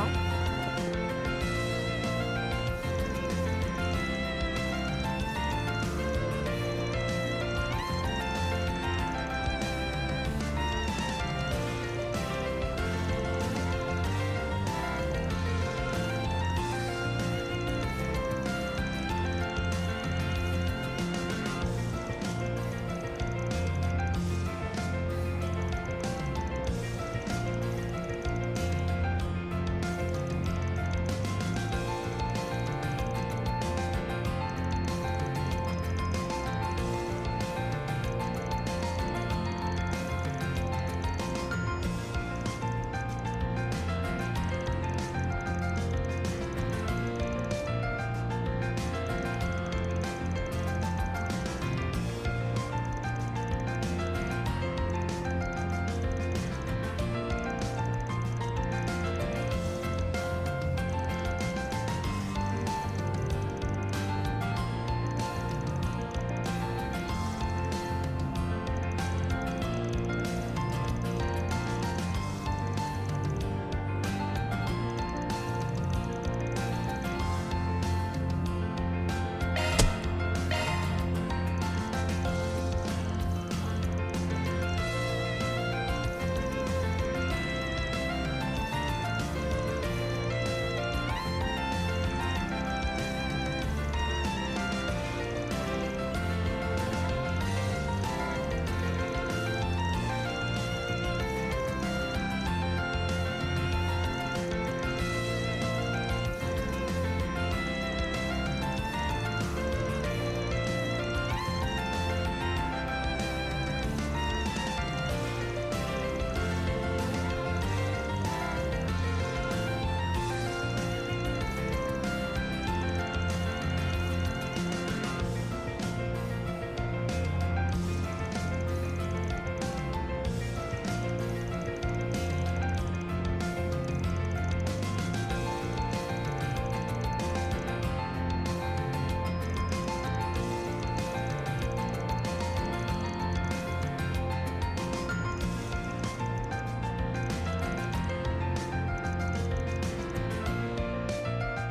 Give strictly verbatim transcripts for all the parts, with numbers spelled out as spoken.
now.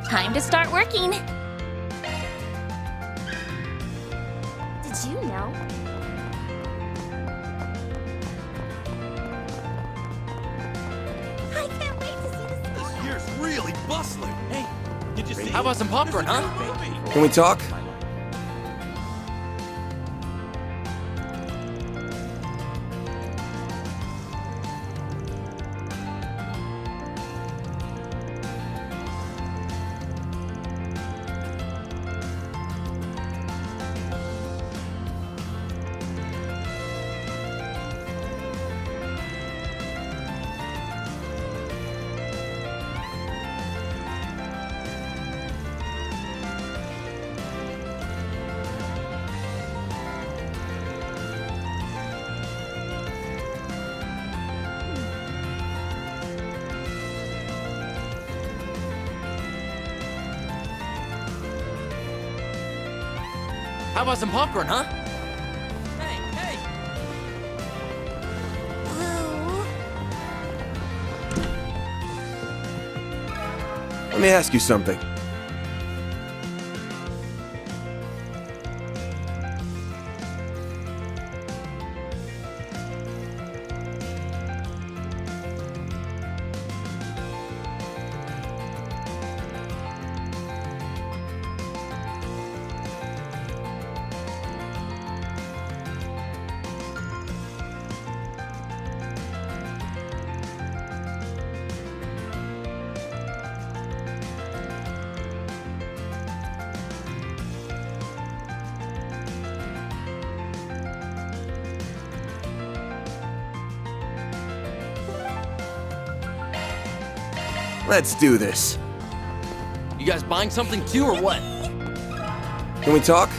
Time to start working! Did you know? I can't wait to see this! This year's really bustling! Hey, did you see? How about some popcorn, huh? Can we talk? How about some popcorn, huh? Hey, hey! Whoa. Let me ask you something. Let's do this. You guys buying something too, or what? Can we talk?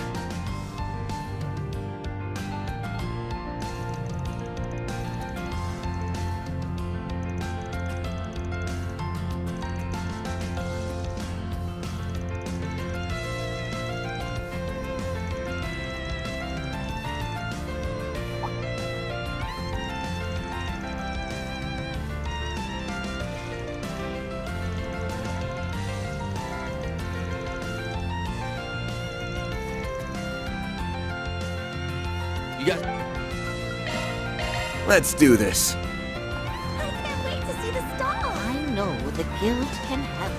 Let's do this. I can't wait to see the star. I know the guild can help.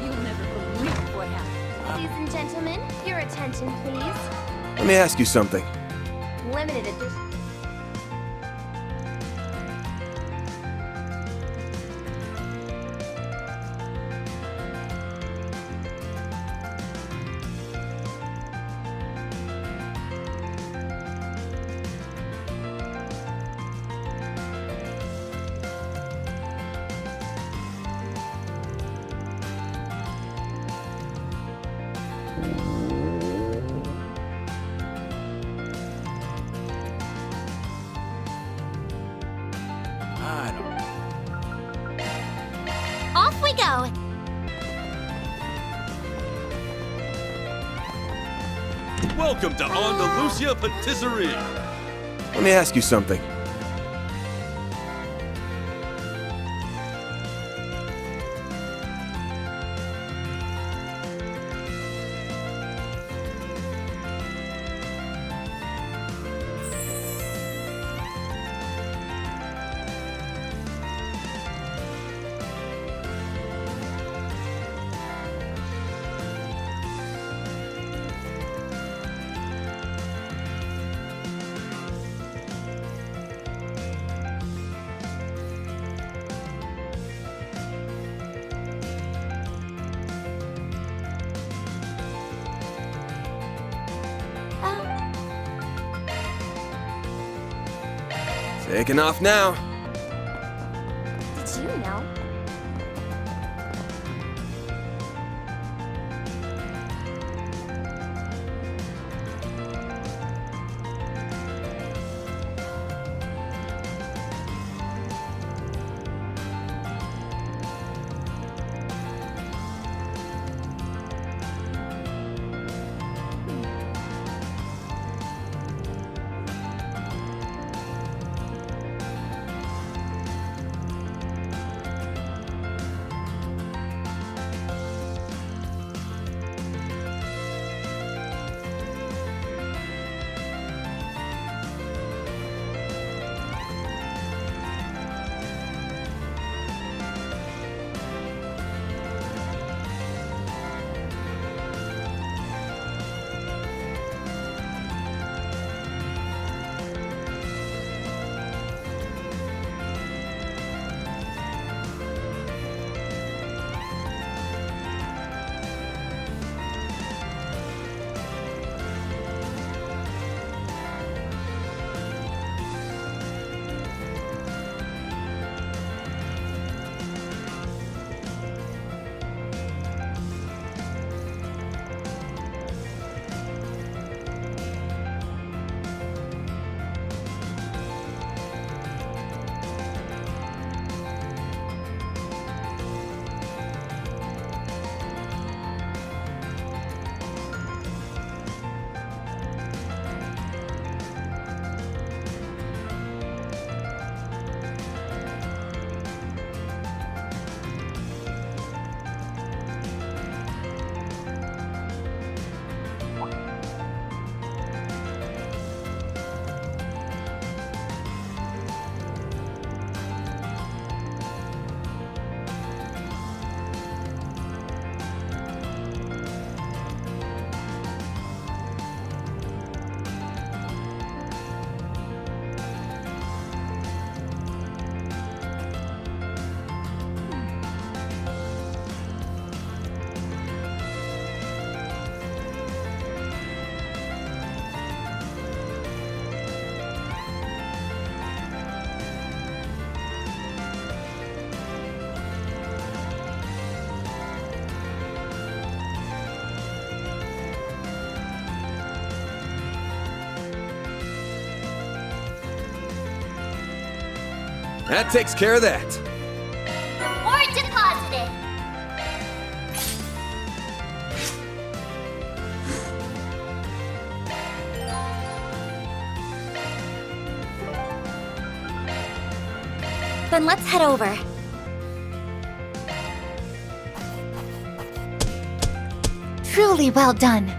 You'll never believe what happened. Ladies and gentlemen, your attention, please. Let me ask you something. Limited edition. Off we go. Welcome to Andalusia Patisserie. Let me ask you something. Taking off now. Did you know? That takes care of that. Reward deposited. Then let's head over. Truly well done.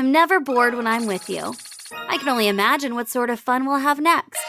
I'm never bored when I'm with you. I can only imagine what sort of fun we'll have next.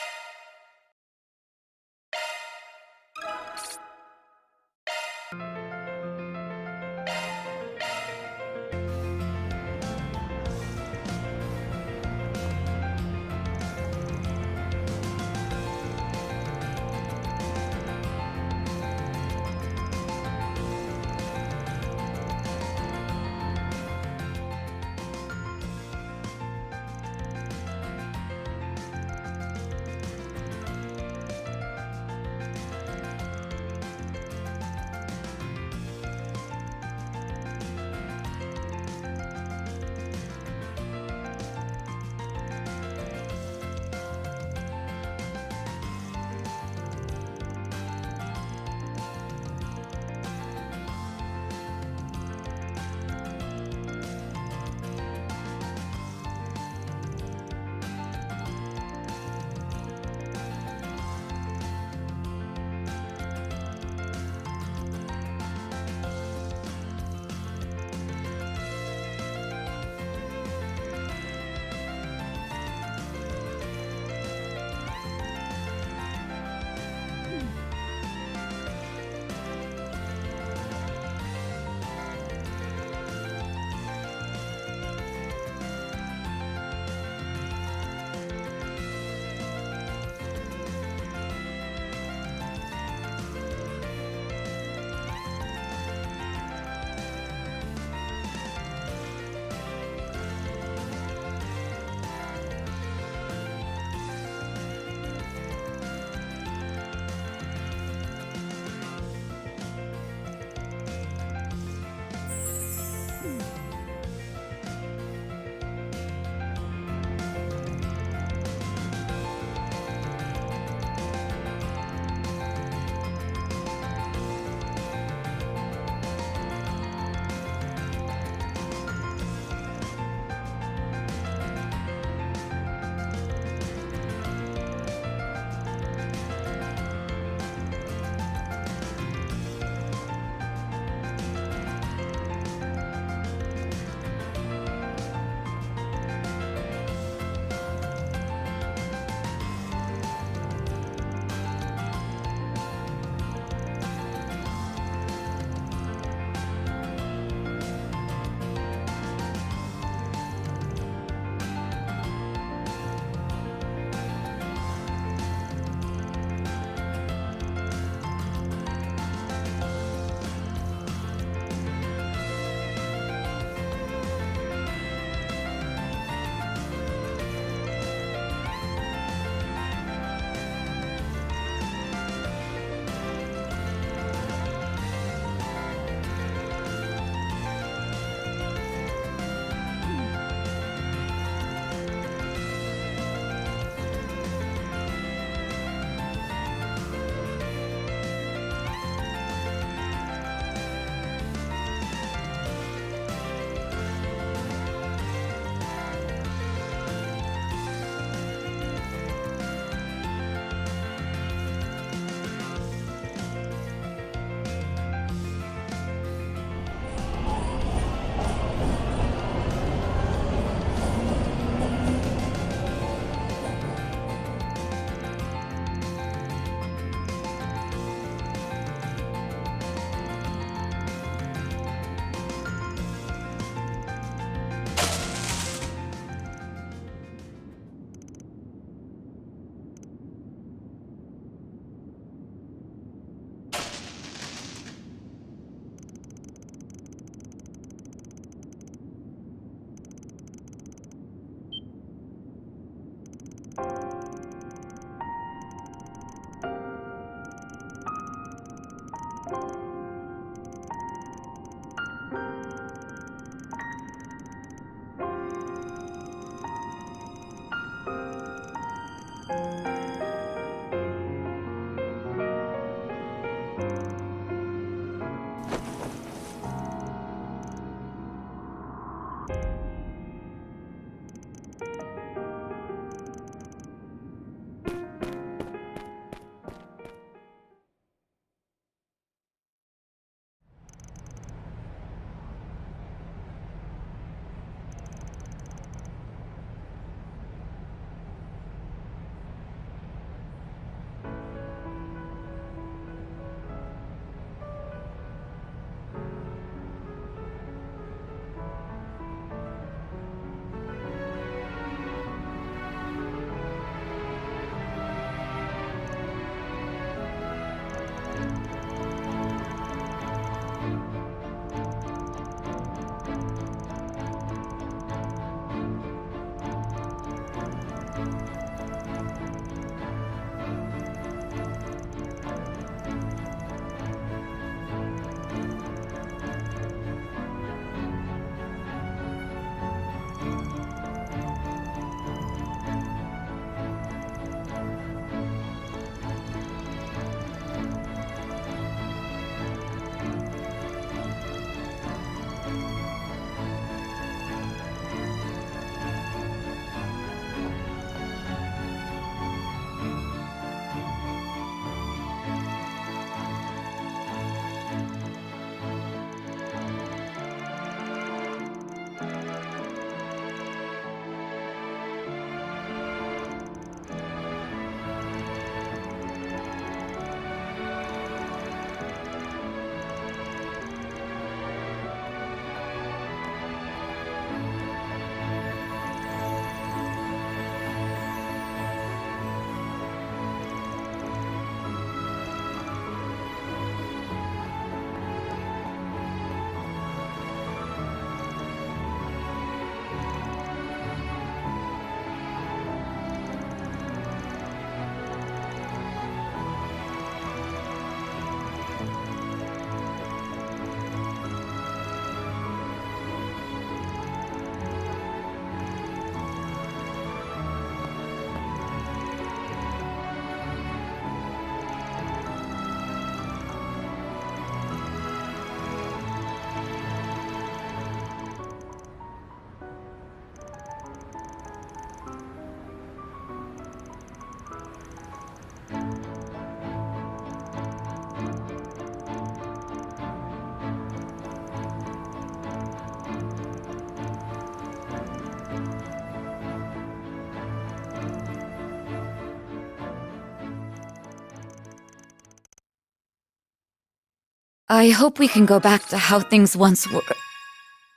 I hope we can go back to how things once were.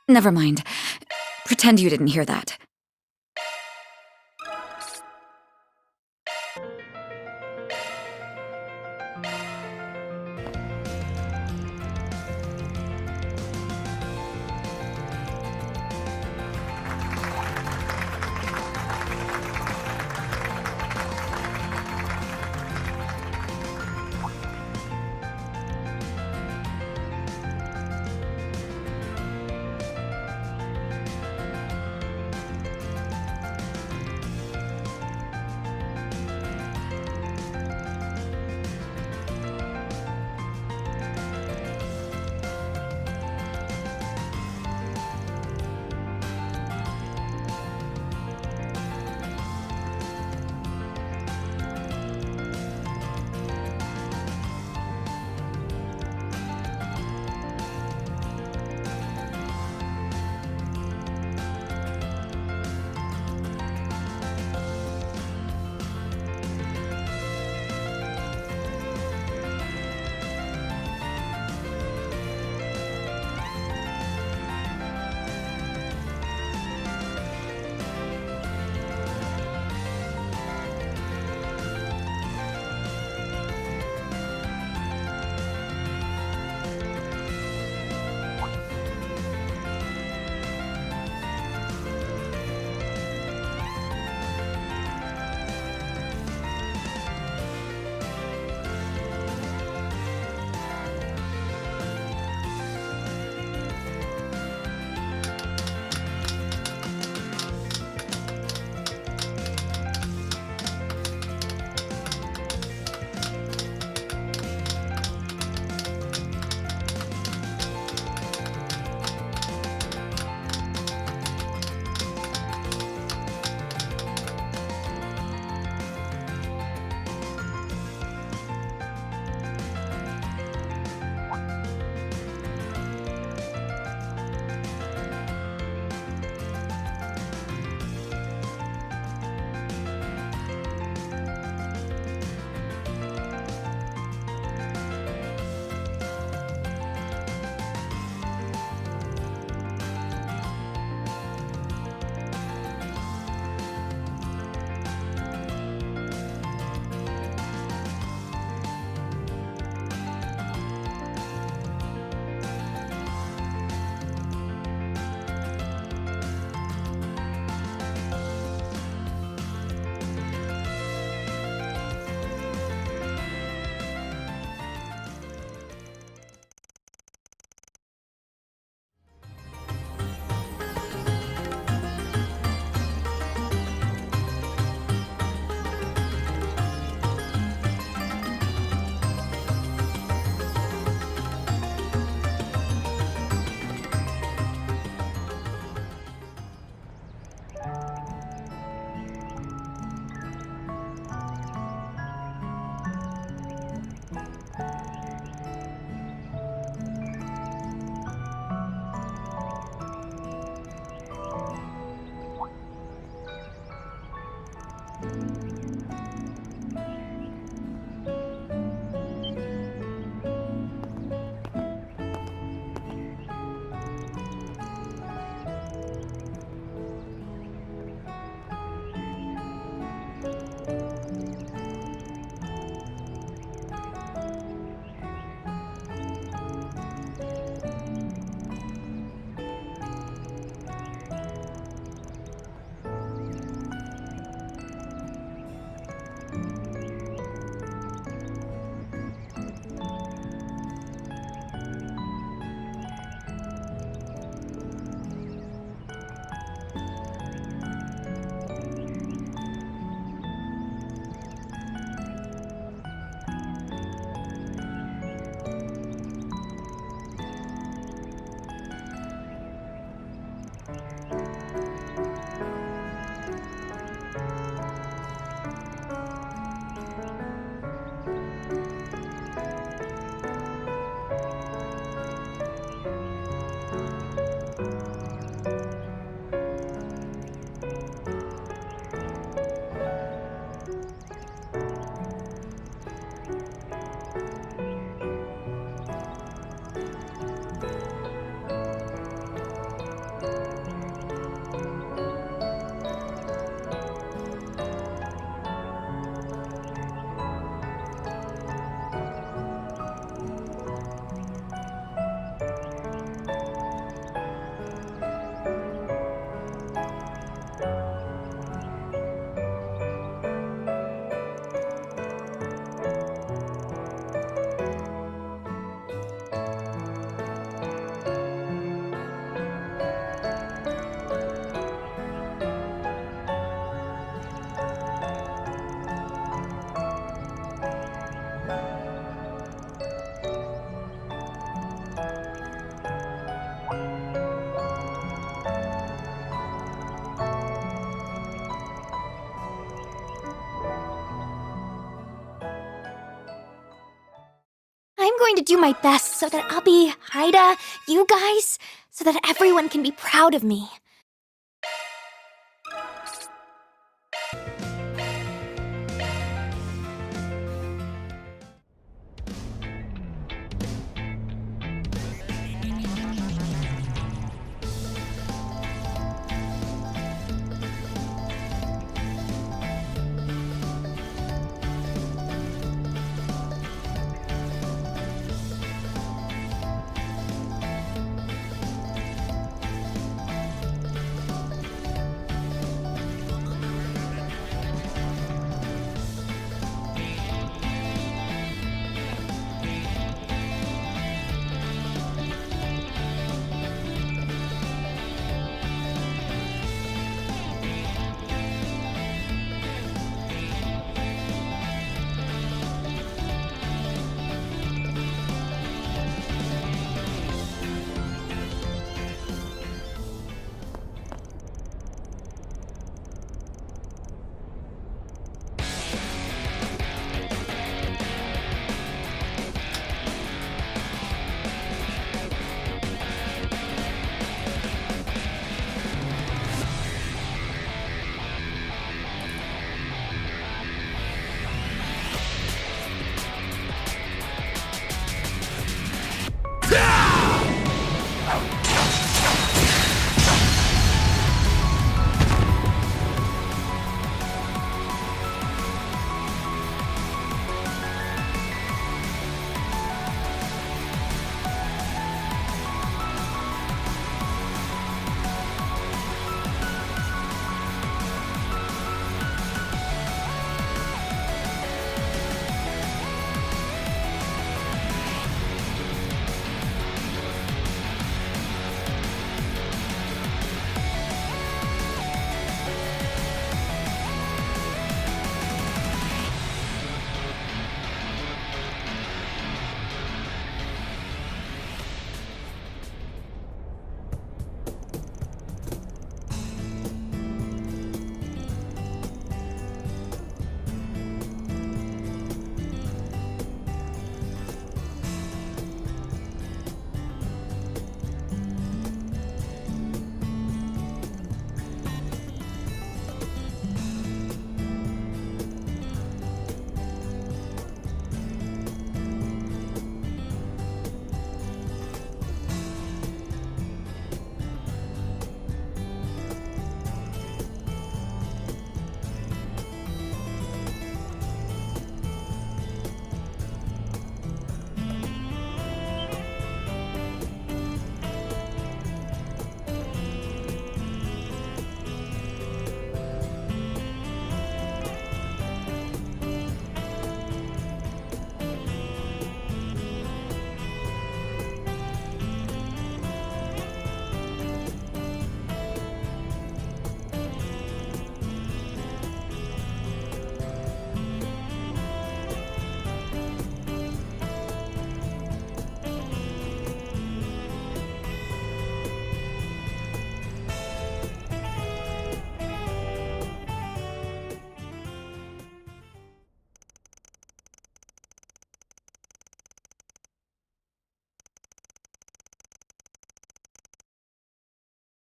Never mind. Pretend you didn't hear that. going to do my best so that Abby, Haida, you guys, so that everyone can be proud of me.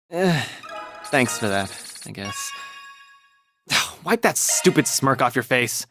Eh, thanks for that, I guess. Wipe that stupid smirk off your face.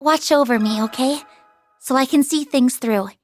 Watch over me, okay? So I can see things through.